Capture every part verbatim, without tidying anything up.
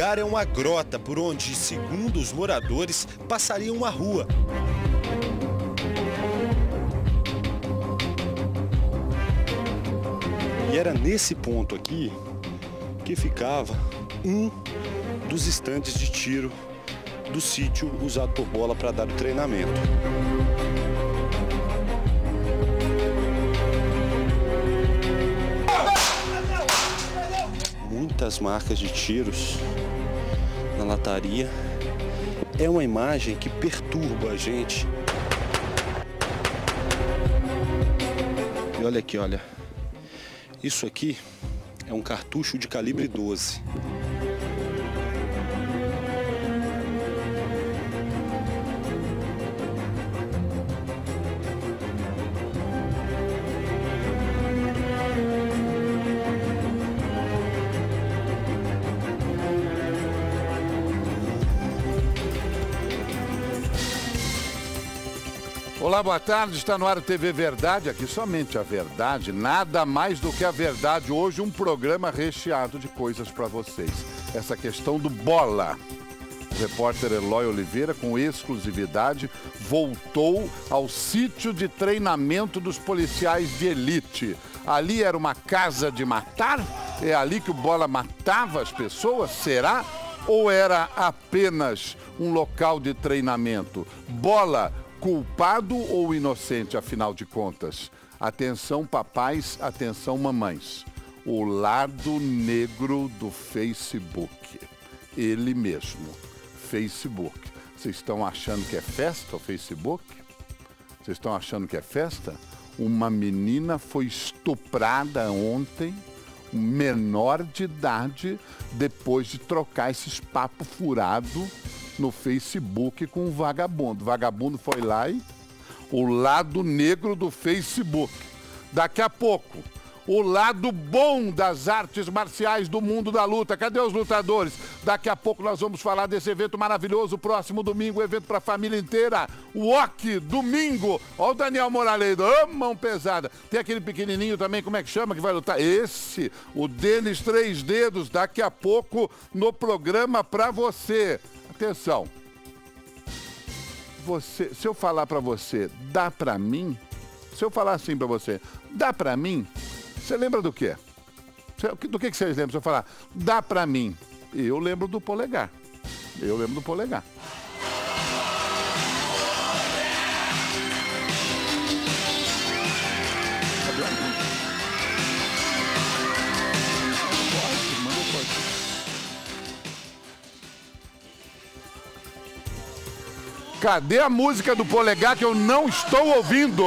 lugar é uma grota por onde, segundo os moradores, passaria uma rua. E era nesse ponto aqui que ficava um dos estandes de tiro do sítio usado por Bola para dar o treinamento. Muitas marcas de tiros na lataria. É uma imagem que perturba a gente. E olha aqui, olha. Isso aqui é um cartucho de calibre doze. Olá, boa tarde. Está no ar o T V Verdade, aqui somente a verdade, nada mais do que a verdade. Hoje um programa recheado de coisas para vocês. Essa questão do Bola. O repórter Eloy Oliveira, com exclusividade, voltou ao sítio de treinamento dos policiais de elite. Ali era uma casa de matar? É ali que o Bola matava as pessoas? Será? Ou era apenas um local de treinamento? Bola... culpado ou inocente, afinal de contas? Atenção, papais, atenção, mamães. O lado negro do Facebook. Ele mesmo. Facebook. Vocês estão achando que é festa o Facebook? Vocês estão achando que é festa? Uma menina foi estuprada ontem, menor de idade, depois de trocar esses papo furado no Facebook com um vagabundo. O vagabundo foi lá e... o lado negro do Facebook. Daqui a pouco, o lado bom das artes marciais do mundo da luta. Cadê os lutadores? Daqui a pouco nós vamos falar desse evento maravilhoso. Próximo domingo, evento para a família inteira. O O C, domingo. Olha o Daniel Moraleiro. Oh, mão pesada. Tem aquele pequenininho também, como é que chama, que vai lutar? Esse, o Denis Três Dedos. Daqui a pouco, no programa para você. Atenção, você, se eu falar pra você, dá pra mim? Se eu falar assim pra você, dá pra mim? Você lembra do quê? Do que vocês lembram? Se eu falar, dá pra mim? Eu lembro do polegar. Eu lembro do polegar. Cadê a música do Polegar que eu não estou ouvindo?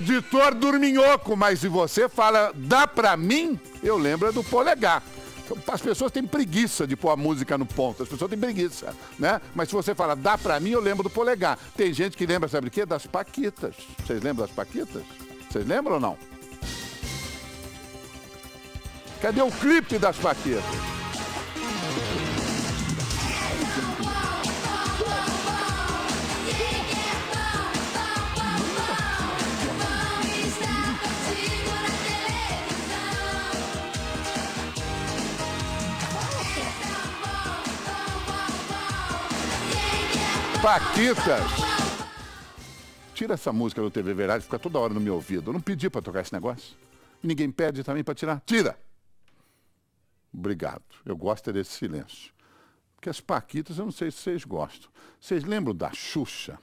Editor Dorminhoco, mas se você fala, dá pra mim, eu lembro do polegar. As pessoas têm preguiça de pôr a música no ponto, as pessoas têm preguiça, né? Mas se você fala, dá pra mim, eu lembro do polegar. Tem gente que lembra, sabe o quê? Das Paquitas. Vocês lembram das Paquitas? Vocês lembram ou não? Cadê o clipe das Paquitas? Paquitas. Tira essa música do T V Verdade, fica toda hora no meu ouvido. Eu não pedi para tocar esse negócio. E ninguém pede também para tirar. Tira! Obrigado. Eu gosto desse silêncio. Porque as Paquitas, eu não sei se vocês gostam. Vocês lembram da Xuxa?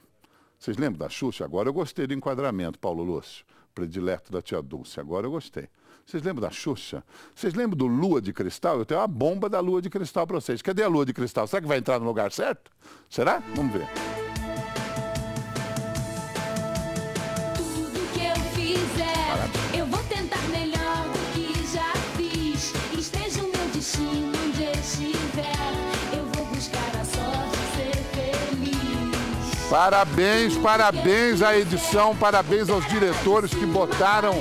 Vocês lembram da Xuxa? Agora eu gostei do enquadramento, Paulo Lúcio. Predileto da tia Dulce. Agora eu gostei. Vocês lembram da Xuxa? Vocês lembram do Lua de Cristal? Eu tenho uma bomba da Lua de Cristal para vocês. Cadê a Lua de Cristal? Será que vai entrar no lugar certo? Será? Vamos ver. Tudo que eu fizer, parabéns. Eu vou tentar melhor do que já fiz. Esteja o meu destino onde estiver, eu vou buscar a sorte de ser feliz. Parabéns, parabéns à edição, parabéns aos diretores que botaram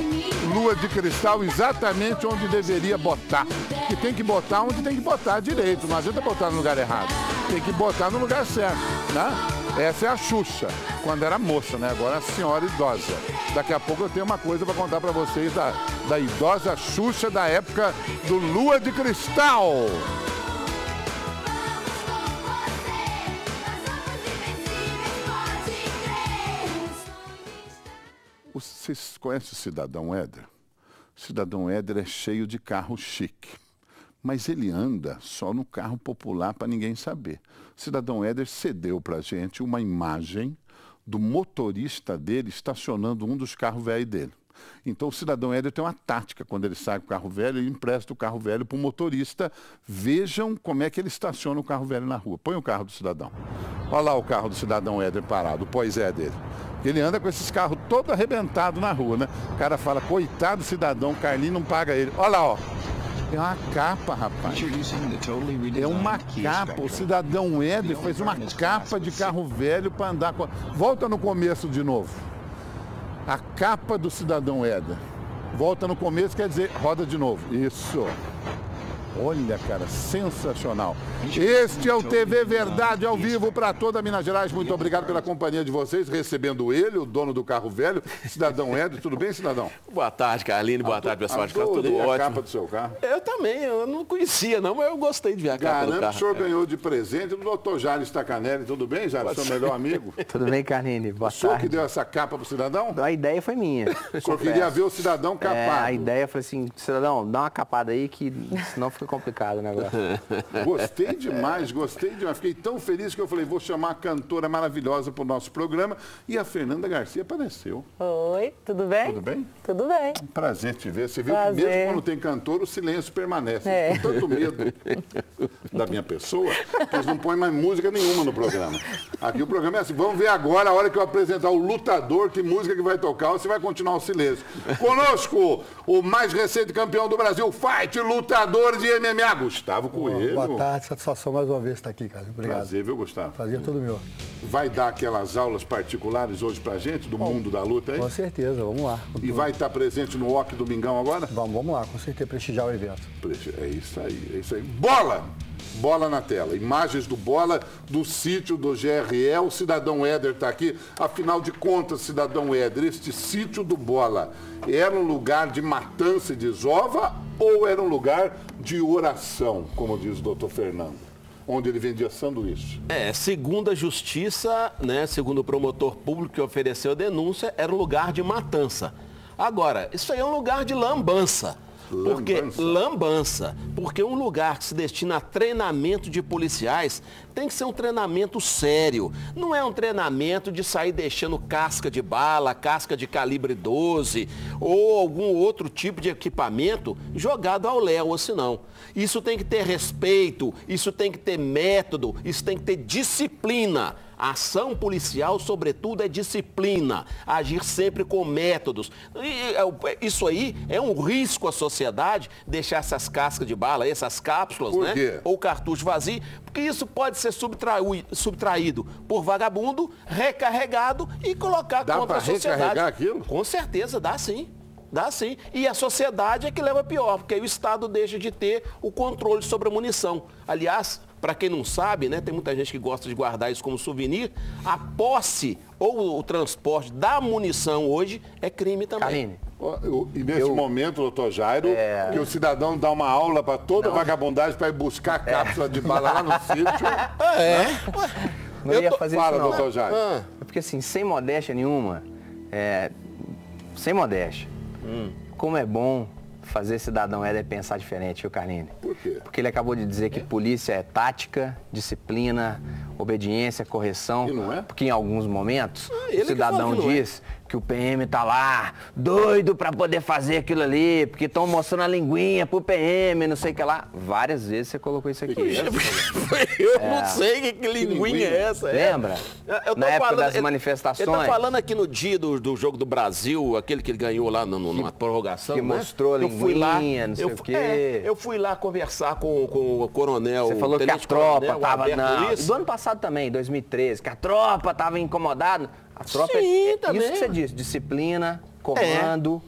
Lua de Cristal exatamente onde deveria botar. Que tem que botar onde tem que botar direito, não adianta botar no lugar errado. Tem que botar no lugar certo, né? Essa é a Xuxa, quando era moça, né? Agora é a senhora idosa. Daqui a pouco eu tenho uma coisa para contar para vocês da, da idosa Xuxa da época do Lua de Cristal. Vocês conhecem o Cidadão Éder? O Cidadão Éder é cheio de carro chique, mas ele anda só no carro popular para ninguém saber. O Cidadão Éder cedeu para a gente uma imagem do motorista dele estacionando um dos carros velhos dele. Então o Cidadão Éder tem uma tática, quando ele sai com o carro velho, ele empresta o carro velho para o motorista. Vejam como é que ele estaciona o carro velho na rua. Põe o carro do Cidadão. Olha lá o carro do Cidadão Éder parado, o pois é dele. Ele anda com esses carros todo arrebentado na rua, né? O cara fala, coitado cidadão, Carlinho não paga ele. Olha lá, ó. É uma capa, rapaz. É uma capa. O Cidadão Éder fez uma capa de carro velho para andar com... Volta no começo de novo. A capa do Cidadão Éder. Volta no começo, quer dizer, roda de novo. Isso. Olha, cara, sensacional. Este é o T V Verdade ao vivo para toda Minas Gerais. Muito obrigado pela companhia de vocês, recebendo ele, o dono do carro velho, Cidadão Éder. Tudo bem, Cidadão? Boa tarde, Carlinhos. Boa tarde, pessoal de casa. Tudo ótimo. A capa do seu carro? Eu também, eu não conhecia, não, mas eu gostei de ver a capa do carro. Caramba, o senhor ganhou de presente do doutor Jair Tacanelli. Tudo bem, Jair? Seu melhor amigo? Tudo bem, Carlinhos. Boa tarde. O senhor que deu essa capa pro Cidadão? A ideia foi minha. O senhor queria ver o Cidadão capado. É, a ideia foi assim, Cidadão, dá uma capada aí que senão fica complicado o negócio. Gostei demais, gostei demais. Fiquei tão feliz que eu falei, vou chamar a cantora maravilhosa para o nosso programa. E a Fernanda Garcia apareceu. Oi, tudo bem? Tudo bem? Tudo bem. Prazer te ver. Você viu Prazer. que mesmo quando tem cantor, o silêncio permanece. É. Com tanto medo da minha pessoa, eles não põem mais música nenhuma no programa. Aqui o programa é assim, vamos ver agora, a hora que eu apresentar o lutador, que música que vai tocar, você vai continuar o silêncio. Conosco, o mais recente campeão do Brasil, Fight, lutador de M M A, Gustavo Coelho. Boa tarde, satisfação mais uma vez estar aqui, cara. Obrigado. Prazer, viu, Gustavo? Prazer todo meu. Vai dar aquelas aulas particulares hoje pra gente, do Bom, mundo da luta, hein? Com certeza, vamos lá. E vai estar presente no O C Domingão agora? Vamos, vamos lá, com certeza, prestigiar o evento. É isso aí, é isso aí. Bola! Bola na tela. Imagens do Bola, do sítio do G R E. O Cidadão Éder está aqui. Afinal de contas, Cidadão Éder, este sítio do Bola era um lugar de matança e desova ou era um lugar de oração, como diz o doutor Fernando? Onde ele vendia sanduíche. É, segundo a justiça, né, segundo o promotor público que ofereceu a denúncia, era um lugar de matança. Agora, isso aí é um lugar de lambança. Porque lambança. lambança, porque um lugar que se destina a treinamento de policiais tem que ser um treinamento sério. Não é um treinamento de sair deixando casca de bala, casca de calibre doze ou algum outro tipo de equipamento jogado ao léu, assim não. Isso tem que ter respeito, isso tem que ter método, isso tem que ter disciplina. A ação policial, sobretudo, é disciplina, agir sempre com métodos. E isso aí é um risco à sociedade, deixar essas cascas de bala, essas cápsulas, né? Ou cartucho vazio, porque isso pode ser subtraído, subtraído por vagabundo, recarregado e colocar dá contra a sociedade. Dá para recarregar aquilo? Com certeza, dá sim. Dá sim. E a sociedade é que leva pior, porque aí o Estado deixa de ter o controle sobre a munição. Aliás, para quem não sabe, né, tem muita gente que gosta de guardar isso como souvenir, a posse ou o transporte da munição hoje é crime também. Carine. E nesse eu, momento, doutor Jairo, é... que o cidadão dá uma aula para toda não. vagabundagem para ir buscar a cápsula é. de bala lá no sítio. É. Não eu ia tô... fazer isso Fala, não. doutor Jairo. Ah. É porque assim, sem modéstia nenhuma, é... sem modéstia, hum. como é bom fazer Cidadão Éder pensar diferente, viu, Carlinhos? Por quê? Porque ele acabou de dizer que polícia é tática, disciplina, obediência, correção. E não é? Porque em alguns momentos, ah, o cidadão diz que o P M tá lá, doido pra poder fazer aquilo ali, porque estão mostrando a linguinha pro P M, não sei o que lá. Várias vezes você colocou isso aqui. Eu é. não sei que, que linguinha, linguinha é essa. Lembra? É. Eu tô Na época falando, das ele, manifestações. Ele tá falando aqui no dia do, do jogo do Brasil, aquele que ele ganhou lá no, numa que, prorrogação. Que né? mostrou a linguinha, eu fui lá, não sei eu, o quê. É, eu fui lá conversar com, com o coronel. Você falou que a tropa coronel, tava... Alberto, não, isso? Do ano passado também, dois mil e treze, que a tropa tava incomodada. A tropa Sim, é, também. Isso que você disse, disciplina, comando,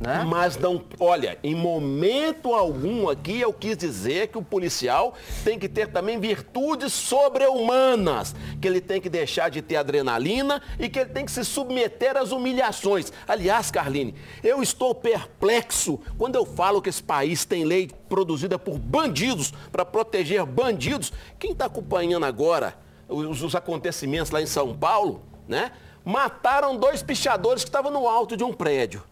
é. né? Mas não, olha, em momento algum aqui eu quis dizer que o policial tem que ter também virtudes sobre-humanas, que ele tem que deixar de ter adrenalina e que ele tem que se submeter às humilhações. Aliás, Carline, eu estou perplexo quando eu falo que esse país tem lei produzida por bandidos, para proteger bandidos. Quem está acompanhando agora os, os acontecimentos lá em São Paulo, né? Mataram dois pichadores que estavam no alto de um prédio.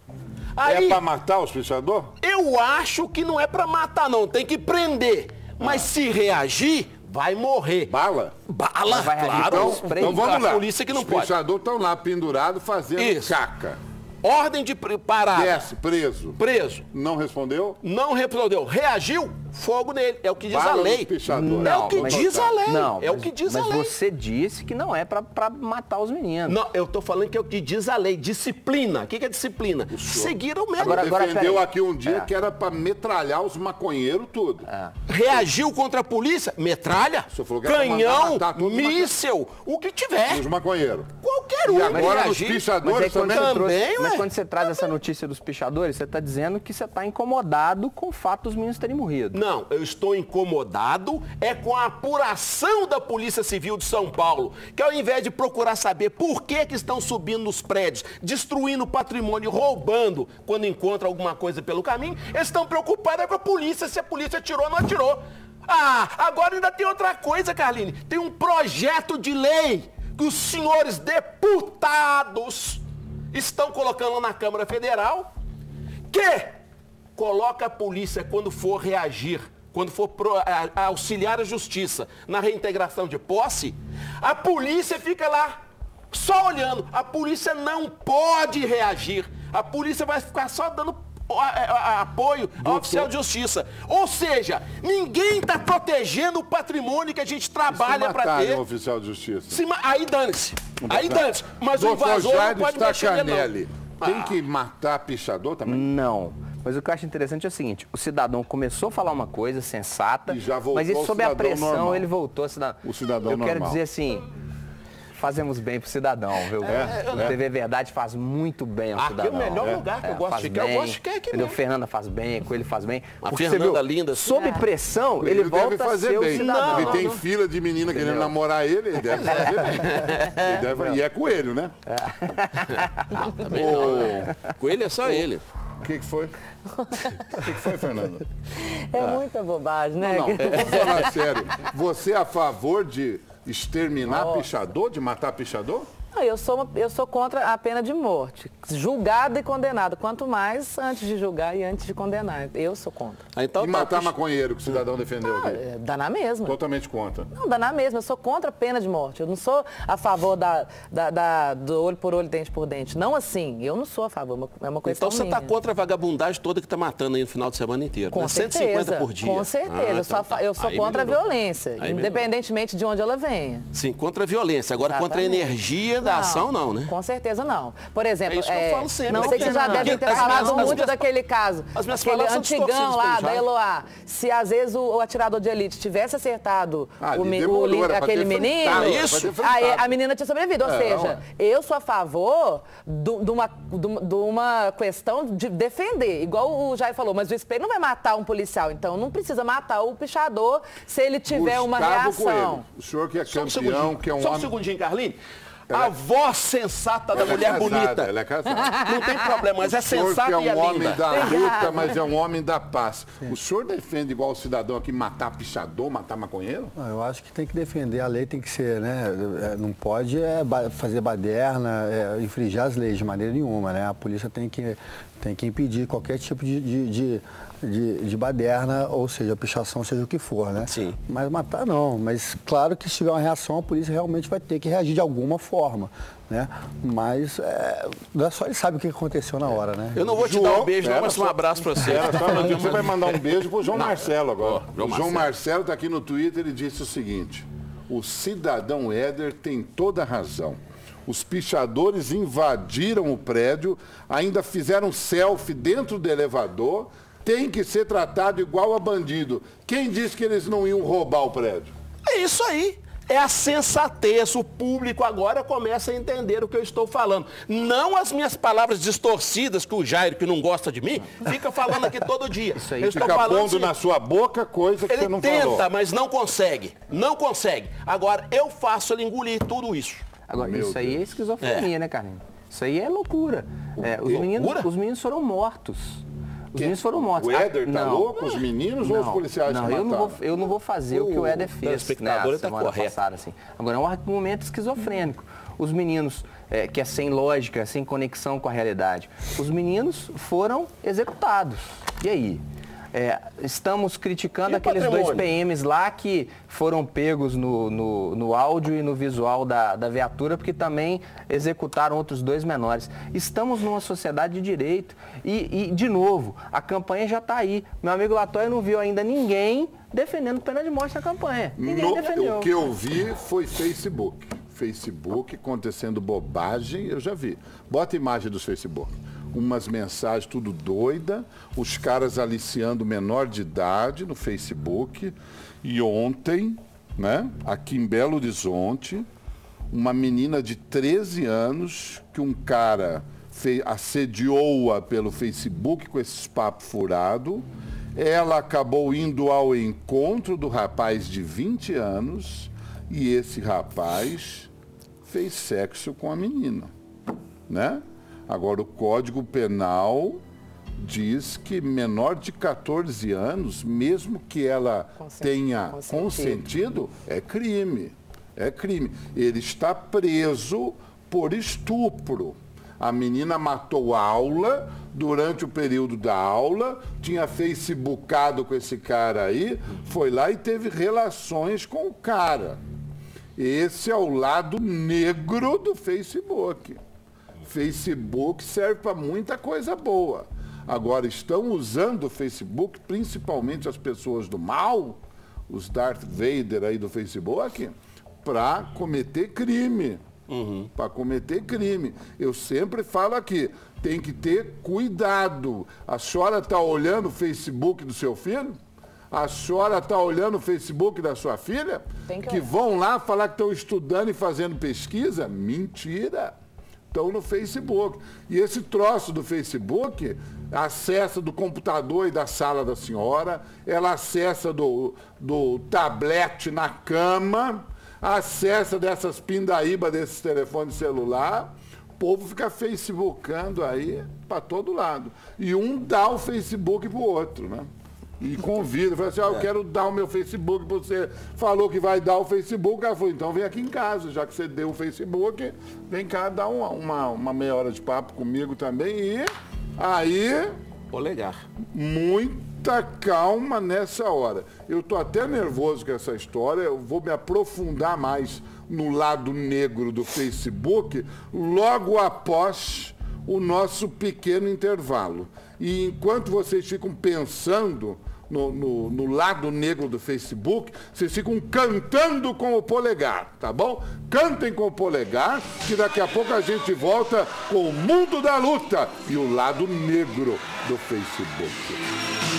Aí, é para matar os pichadores? Eu acho que não é para matar, não. Tem que prender. Mas ah. se reagir, vai morrer. Bala? Bala, vai claro. Então, então vamos lá. A polícia que não os pode. Os pichadores estão lá pendurados fazendo Isso. caca. Ordem de parada. Desce, preso. Preso. Não respondeu? Não respondeu. Reagiu? Fogo nele. É o que diz Bala a lei. Não, é o que diz a lei. Não, é mas, o que diz mas a lei. Mas você disse que não é pra, pra matar os meninos. Não, eu tô falando que é o que diz a lei. Disciplina. O que, que é disciplina? Seguiram mesmo. Agora, agora defendeu aqui um dia é. que era pra metralhar os maconheiros tudo. É. Reagiu contra a polícia? Metralha? Canhão? Míssel? O que tiver. Os maconheiros. Qualquer um. E agora os pichadores também. Também, ué. Mas quando você traz essa notícia dos pichadores, você está dizendo que você está incomodado com o fato dos meninos terem morrido. Não, eu estou incomodado é com a apuração da Polícia Civil de São Paulo, que ao invés de procurar saber por que, que estão subindo nos prédios, destruindo o patrimônio, roubando, quando encontram alguma coisa pelo caminho, eles estão preocupados com a polícia, se a polícia atirou ou não atirou. Ah, agora ainda tem outra coisa, Carline, tem um projeto de lei que os senhores deputados... estão colocando na Câmara Federal, que coloca a polícia quando for reagir, quando for pro, a, a auxiliar a justiça na reintegração de posse, a polícia fica lá só olhando. A polícia não pode reagir. A polícia vai ficar só dando a, a, a apoio ao oficial de justiça. Ou seja, ninguém está protegendo o patrimônio que a gente trabalha para ter. O oficial de justiça. Se, aí dane-se. Aí dane-se. Mas o invasor não pode mexer nele, não. Tem que matar pichador também? Não. Mas o que eu acho interessante é o seguinte, o cidadão começou a falar uma coisa sensata, e já voltou, mas ele, sob a pressão, normal. ele voltou a cidadão. O cidadão eu normal. Eu quero dizer assim... Fazemos bem pro cidadão, viu? É, o é. T V Verdade faz muito bem ao Aqui cidadão. Aqui é o melhor lugar que é, eu gosto de ficar, bem, eu gosto de ficar aqui mesmo. O Fernanda faz bem, Coelho faz bem. A Porque Fernanda você viu, linda. Sob pressão, ele, ele volta deve fazer a ser bem. O cidadão. Ele tem fila de menina Entendeu? querendo namorar ele, ele deve fazer bem. Ele deve... E é Coelho, né? É. Coelho é só ele. O que, que foi? O que, que foi, Fernanda? É ah. muita bobagem, né? Não, não. Vou falar sério. Você é a favor de... exterminar Nossa. pichador, de matar pichador? Não, eu sou, eu sou contra a pena de morte, julgado e condenado. Quanto mais antes de julgar e antes de condenar. Eu sou contra. Ah, então e tá, matar pich... maconheiro, que o cidadão defendeu não, aqui? Dá na mesma. Totalmente contra. Não, dá na mesma. Eu sou contra a pena de morte. Eu não sou a favor da, da, da, do olho por olho, dente por dente. Não assim. Eu não sou a favor. É uma coisa Então você está contra a vagabundagem toda que está matando aí no final de semana inteiro. Com né? certeza. cento e cinquenta por dia. Com certeza. Ah, eu então, sou, tá. eu sou contra melhorou. a violência, aí independentemente melhorou. de onde ela venha. Sim, contra a violência. Agora, Exatamente. contra a energia... da não, ação não, né? Com certeza não. Por exemplo, é é, sempre, não sei se já devem ter falado muito minhas, daquele caso, aquele antigão lá da Eloá. Se às vezes o, o atirador de elite tivesse acertado ah, o, demorou, o líder, aquele menino, isso, aí a menina tinha sobrevivido. Ou é, seja, não. eu sou a favor de uma, uma questão de defender. Igual o Jair falou, mas o espelho não vai matar um policial, então não precisa matar o pichador se ele tiver Gustavo uma reação. Coelho, o senhor que é campeão, que é um homem... Só um segundinho, Carline. Ela a voz sensata da mulher é casada, bonita. Ela é casada. Não tem problema, mas o é sensata que é um e é homem linda. da luta, mas é um homem da paz. Sim. O senhor defende igual o cidadão aqui matar pichador, matar maconheiro? Não, eu acho que tem que defender. A lei tem que ser, né? Não pode é, fazer baderna, é, infringir as leis de maneira nenhuma, né? A polícia tem que, tem que impedir qualquer tipo de... de, de de, de baderna, ou seja, pichação, seja o que for, né? Sim. Mas matar não, mas claro que se tiver uma reação, a polícia realmente vai ter que reagir de alguma forma, né? Mas é, só ele sabe o que aconteceu na hora, né? Eu não vou te João, dar um beijo, não, mas só... um abraço pra você. Pera, você vai mandar um beijo pro João não, Marcelo agora. Ó, João o João Marcelo. Marcelo tá aqui no Twitter e disse o seguinte: o Cidadão Éder tem toda a razão. Os pichadores invadiram o prédio, ainda fizeram selfie dentro do elevador, tem que ser tratado igual a bandido. Quem disse que eles não iam roubar o prédio? É isso aí. É a sensatez. O público agora começa a entender o que eu estou falando. Não as minhas palavras distorcidas que o Jair, que não gosta de mim, fica falando aqui todo dia. Isso aí. Eu estou fica falando pondo assim, na sua boca coisa que você não falou. Ele tenta, mas não consegue. Não consegue. Agora, eu faço ele engolir tudo isso. Agora, Meu isso Deus. aí é esquizofrenia, é. né, Carlinhos? Isso aí é loucura. É, os, meninos, loucura? os meninos foram mortos. Os que? meninos foram mortos. O Éder ah, tá não. louco? Os meninos não, ou os policiais não, que mataram? Eu não vou, eu não vou fazer o, o que o Éder fez na né, tá semana correto. passada. Assim. Agora, é um argumento esquizofrênico. Os meninos, é, que é sem lógica, sem conexão com a realidade, os meninos foram executados. E aí? É, estamos criticando e aqueles patrimônio? dois P Ms lá que foram pegos no, no, no áudio e no visual da, da viatura, porque também executaram outros dois menores. Estamos numa sociedade de direito e, e de novo, a campanha já está aí. Meu amigo Latoya não viu ainda ninguém defendendo pena de morte na campanha. Ninguém no, defendeu. O que eu vi foi Facebook. Facebook acontecendo bobagem, eu já vi. Bota a imagem dos Facebook. Umas mensagens tudo doida, os caras aliciando menor de idade no Facebook. E ontem, né, aqui em Belo Horizonte, uma menina de treze anos, que um cara assediou-a pelo Facebook com esses papos furados. Ela acabou indo ao encontro do rapaz de vinte anos e esse rapaz fez sexo com a menina, né? Agora, o Código Penal diz que menor de catorze anos, mesmo que ela Consent... tenha consentido. consentido, é crime. É crime. Ele está preso por estupro. A menina matou aula, durante o período da aula, tinha facebookado com esse cara aí, foi lá e teve relações com o cara. Esse é o lado negro do Facebook. Facebook serve para muita coisa boa. Agora, estão usando o Facebook, principalmente as pessoas do mal, os Darth Vader aí do Facebook, para cometer crime. Uhum. Para cometer crime. Eu sempre falo aqui, tem que ter cuidado. A senhora está olhando o Facebook do seu filho? A senhora está olhando o Facebook da sua filha? Tem que, que vão lá falar que estão estudando e fazendo pesquisa? Mentira! Estão no Facebook. E esse troço do Facebook acessa do computador e da sala da senhora, ela acessa do, do tablete na cama, acessa dessas pindaíba desses telefones celular, o povo fica facebookando aí para todo lado. E um dá o Facebook pro outro, né? E convida, fala assim, ah, eu quero dar o meu Facebook, você falou que vai dar o Facebook, ela falou, então vem aqui em casa, já que você deu o Facebook, vem cá dar uma, uma, uma meia hora de papo comigo também e aí... Polegar. Muita calma nessa hora. Eu tô até nervoso com essa história, eu vou me aprofundar mais no lado negro do Facebook logo após o nosso pequeno intervalo. E enquanto vocês ficam pensando... No, no, no lado negro do Facebook, vocês ficam cantando com o polegar, tá bom? Cantem com o polegar, que daqui a pouco a gente volta com o mundo da luta e o lado negro do Facebook.